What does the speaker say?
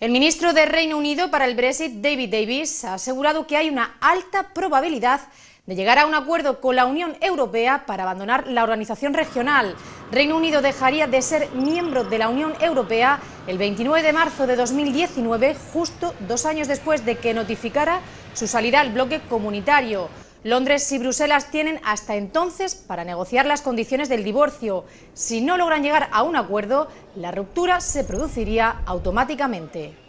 El ministro de Reino Unido para el Brexit, David Davis, ha asegurado que hay una alta probabilidad de llegar a un acuerdo con la Unión Europea para abandonar la organización regional. Reino Unido dejaría de ser miembro de la Unión Europea el 29 de marzo de 2019, justo 2 años después de que notificara su salida al bloque comunitario. Londres y Bruselas tienen hasta entonces para negociar las condiciones del divorcio. Si no logran llegar a un acuerdo, la ruptura se produciría automáticamente.